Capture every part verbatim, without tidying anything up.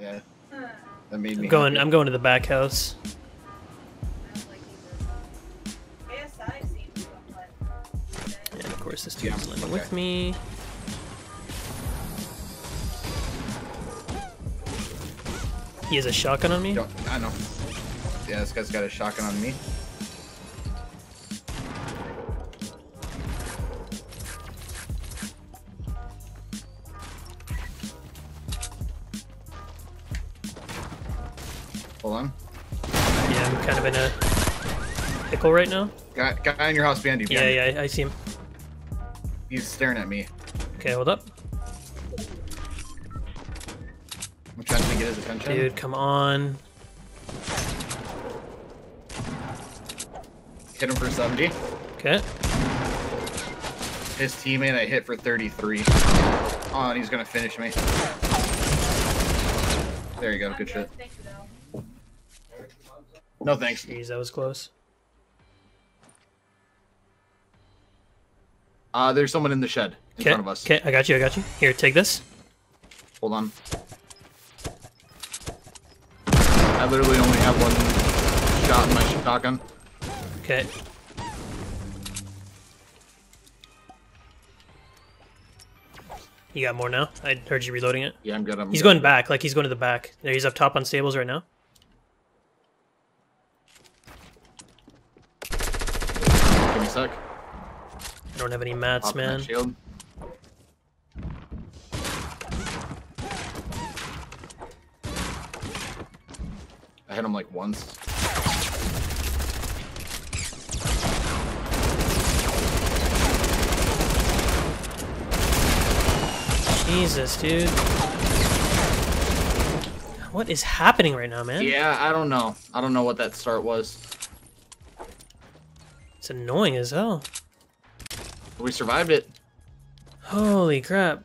Yeah. That made me I'm going. Happy. I'm going to the back house. And of course, this dude's yeah, living okay. with me. He has a shotgun on me? Don't, I know. Yeah, this guy's got a shotgun on me. Hold on. Yeah, I'm kind of in a pickle right now. Guy, guy in your house behind you. Yeah, yeah, yeah, I see him. He's staring at me. Okay, hold up. I'm trying to get his attention. Dude, come on. Hit him for seventy. Okay. His teammate I hit for thirty-three. Oh, and he's gonna finish me. There you go, good shit. No thanks. Jeez, that was close. Uh, there's someone in the shed in front of us. Okay, I got you, I got you. Here, take this. Hold on. I literally only have one shot in my shotgun. Okay. You got more now? I heard you reloading it. Yeah, I'm good. I'm he's good. going back. Like, he's going to the back. There, he's up top on stables right now. Give me a sec. I don't have any mats, Pop man. Shield. I hit him like once. Jesus, dude. What is happening right now, man? Yeah, I don't know. I don't know what that start was. It's annoying as hell. We survived it. Holy crap.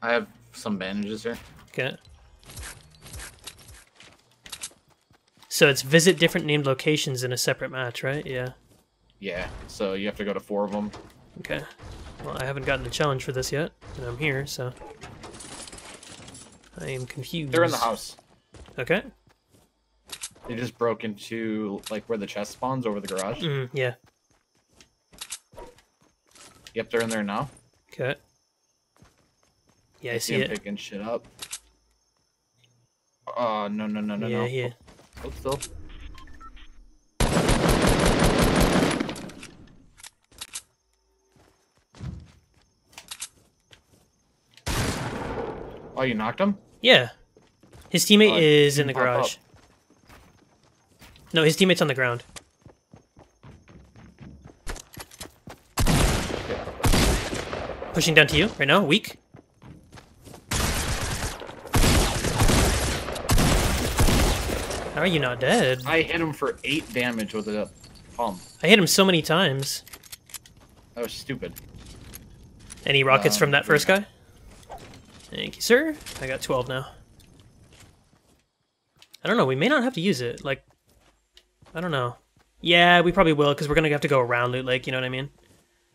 I have some bandages here. Okay. So it's visit different named locations in a separate match, right? Yeah. Yeah, so you have to go to four of them. Okay. Well, I haven't gotten the challenge for this yet, and I'm here, so... I am confused. They're in the house. Okay. They just broke into, like, where the chest spawns over the garage. Mm, yeah. Yep, they're in there now. Okay. Yeah, I, I see, see it. Picking shit up. Oh, no, no, no, no, yeah, no. Yeah, yeah. Hold still. Oh, you knocked him? Yeah. His teammate oh, is in the garage. Up. No, his teammate's on the ground. Pushing down to you right now, weak. How are you not dead? I hit him for eight damage with a pump. I hit him so many times. That was stupid. Any rockets um, from that first guy? Thank you, sir. I got twelve now. I don't know. We may not have to use it. Like, I don't know. Yeah, we probably will, because we're gonna have to go around Loot Lake. You know what I mean?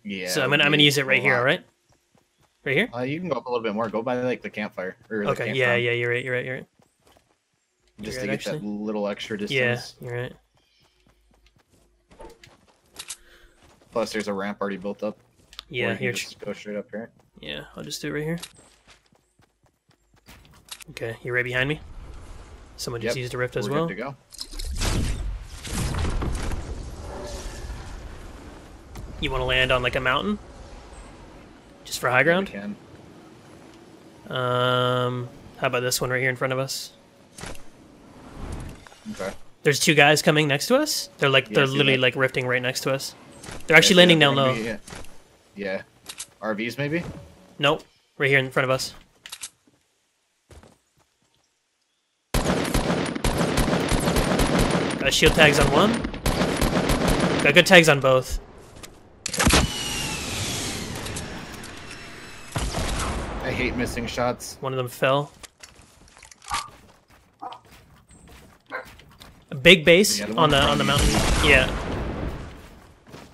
Yeah. So I'm gonna I'm gonna use it right here. All right. Right here. Uh, you can go up a little bit more. Go by like the campfire. Or the okay. Campfire. Yeah. Yeah. You're right. You're right. You're right. Just you're to right, get actually? that little extra distance. Yeah, you're right. Plus, there's a ramp already built up. Yeah, here. Just go straight up here. Yeah, I'll just do it right here. Okay, you're right behind me. Someone just yep. used a rift as We're well. Good to go. You want to land on like a mountain, just for high ground. Yeah, we can. Um, how about this one right here in front of us? Okay. There's two guys coming next to us. They're like yeah, they're literally that. like rifting right next to us. They're actually yeah, landing down low. Be, yeah. yeah. R Vs maybe? Nope. Right here in front of us. Got shield tags on one. Got good tags on both. I hate missing shots. One of them fell. Big base the on the on the mountain. Yeah.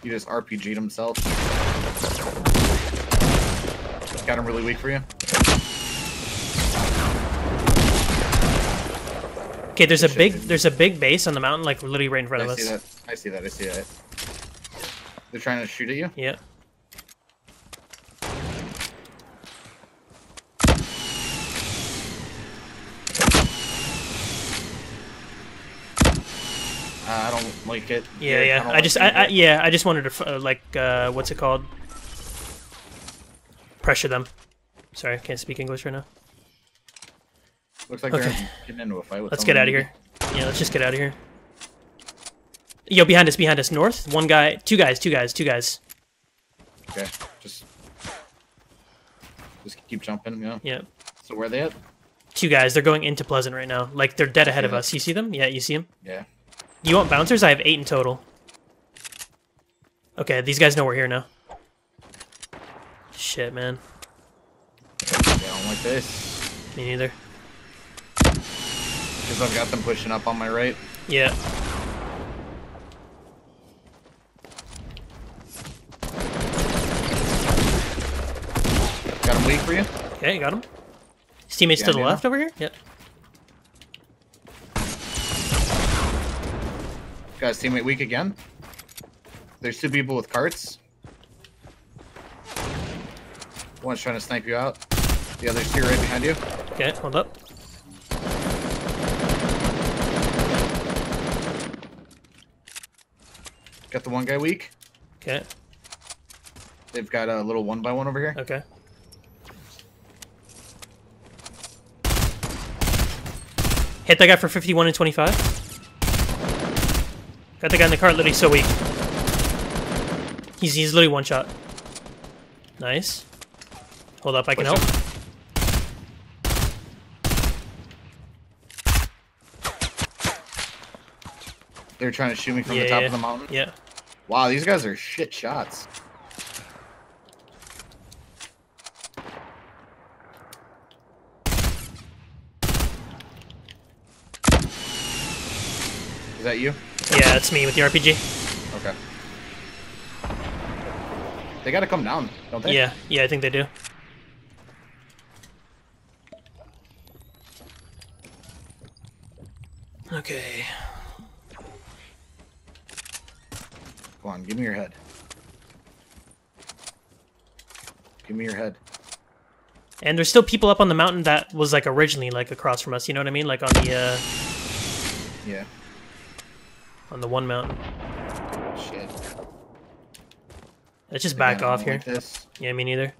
He just R P G'd himself. Got him really weak for you. Okay, there's a big there's a big base on the mountain, like literally right in front of us. I see that. I see that. I see that. They're trying to shoot at you? Yeah. Uh, I don't like it. Yeah, yeah. I, I like just, I, I, yeah, I just wanted to, uh, like, uh, what's it called? Pressure them. Sorry, I can't speak English right now. Looks like okay. they're getting into a fight with Let's someone. Get out of here. Yeah, let's just get out of here. Yo, behind us, behind us, north. One guy, two guys, two guys, two guys. Okay, just, just keep jumping. Yeah. Yeah. So where are they at? Two guys. They're going into Pleasant right now. Like they're dead ahead of us. You see them? Yeah, you see them? Yeah. You want bouncers? I have eight in total. Okay, these guys know we're here now. Shit, man. I don't like this. Me neither. Because I've got them pushing up on my right. Yeah. Got him weak for you? Okay, got him. His teammates yeah, to the left know. over here? Yep. Got his teammate weak again. There's two people with carts. One's trying to snipe you out. The other's two right behind you. Okay, hold up. Got the one guy weak. Okay. They've got a little one by one over here. Okay. Hit that guy for fifty-one and twenty-five. Got the guy in the cart literally so weak. He's, he's literally one shot. Nice. Hold up, I can Push help. Up. They're trying to shoot me from yeah, the top yeah. of the mountain? Yeah. Wow, these guys are shit shots. Is that you? Yeah, that's me with the R P G. Okay. They gotta come down, don't they? Yeah, yeah, I think they do. Okay. Come on, give me your head. Give me your head. And there's still people up on the mountain that was like originally like across from us, you know what I mean? Like on the uh Yeah. On the one mountain. Shit. Let's just back Again, off here. Like yeah, me neither.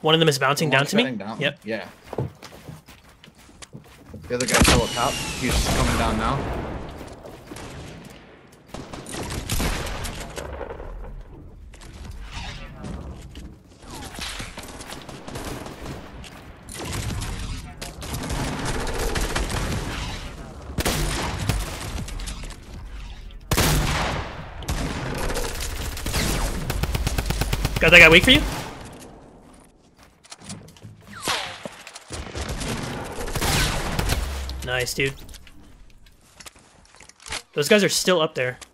One of them is bouncing down to me? Down. Yep. Yeah. The other guy's still up top. He's just coming down now. Got that guy weak for you? Nice, dude. Those guys are still up there. I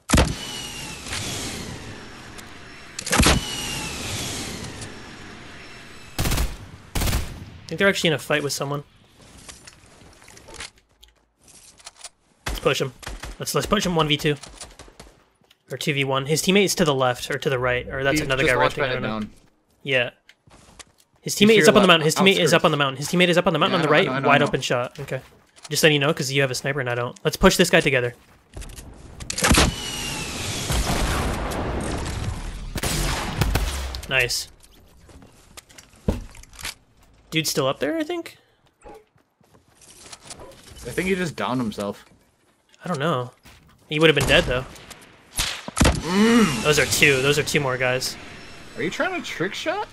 think they're actually in a fight with someone. Let's push him. Let's let's push him one v two. Or two v one. His teammate's to the left, or to the right, or that's He's another guy right there. Yeah. His teammate is up left. on the mountain. His teammate Outskirts. is up on the mountain. His teammate is up on the mountain yeah, on the right. Know, know, wide open shot. Okay. Just letting you know, because you have a sniper and I don't. Let's push this guy together. Nice. Dude's still up there, I think? I think he just downed himself. I don't know. He would have been dead, though. Mm. Those are two. Those are two more guys. Are you trying to trick shot?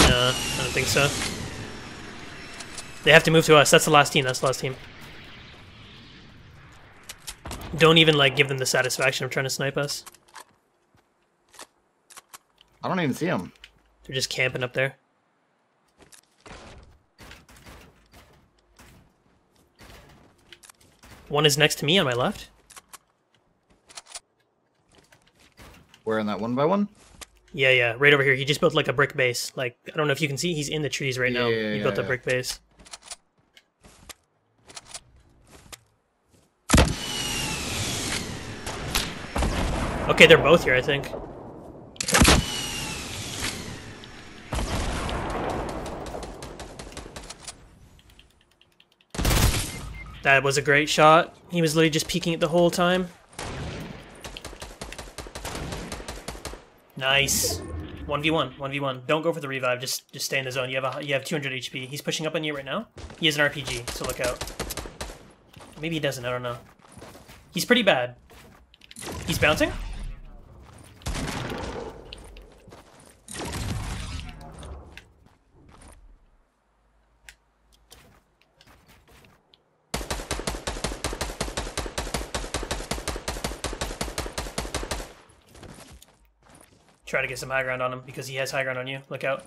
No, uh, I don't think so. They have to move to us. That's the last team. That's the last team. Don't even, like, give them the satisfaction of trying to snipe us. I don't even see them. They're just camping up there. One is next to me on my left. Where in that one by one? Yeah, yeah, right over here. He just built like a brick base. Like, I don't know if you can see, he's in the trees right yeah, now. Yeah, he yeah, built yeah. a brick base. Okay, they're both here, I think. That was a great shot. He was literally just peeking it the whole time. Nice. one v one, one v one. Don't go for the revive. Just just stay in the zone. You have a, you have two hundred H P. He's pushing up on you right now. He has an R P G, so look out. Maybe he doesn't. I don't know. He's pretty bad. He's bouncing. Try to get some high ground on him because he has high ground on you. Look out.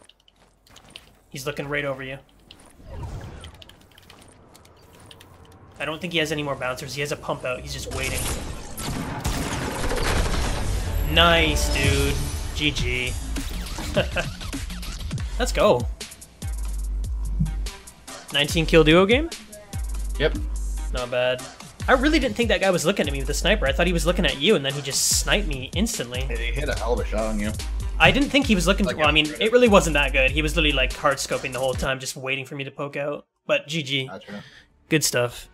He's looking right over you. I don't think he has any more bouncers. He has a pump out. He's just waiting. Nice, dude. G G. Let's go. nineteen kill duo game? Yep. Not bad. I really didn't think that guy was looking at me with a sniper. I thought he was looking at you, and then he just sniped me instantly. He hit a hell of a shot on you. I didn't think he was looking. Like, well, I mean, it really wasn't that good. He was literally like hard scoping the whole time, just waiting for me to poke out. But G G. Gotcha. Good stuff.